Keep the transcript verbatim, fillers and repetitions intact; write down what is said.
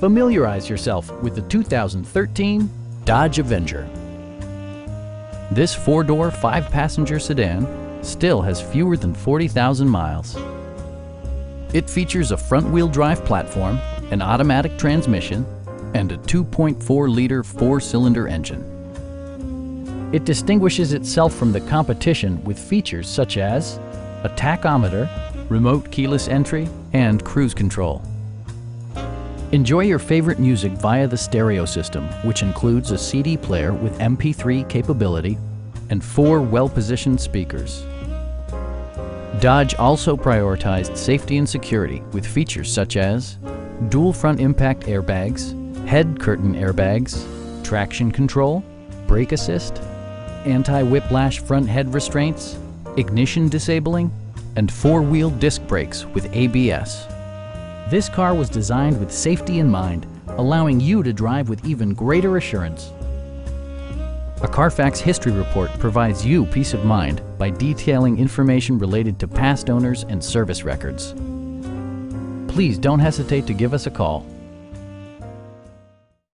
Familiarize yourself with the two thousand thirteen Dodge Avenger. This four-door, five-passenger sedan still has fewer than forty thousand miles. It features a front-wheel drive platform, an automatic transmission, and a two point four liter four-cylinder engine. It distinguishes itself from the competition with features such as a tachometer, remote keyless entry, and cruise control. Enjoy your favorite music via the stereo system, which includes a C D player with M P three capability and four well-positioned speakers. Dodge also prioritized safety and security with features such as dual front impact airbags, head curtain airbags, traction control, brake assist, anti-whiplash front head restraints, ignition disabling, and four-wheel disc brakes with A B S. This car was designed with safety in mind, allowing you to drive with even greater assurance. A Carfax history report provides you peace of mind by detailing information related to past owners and service records. Please don't hesitate to give us a call.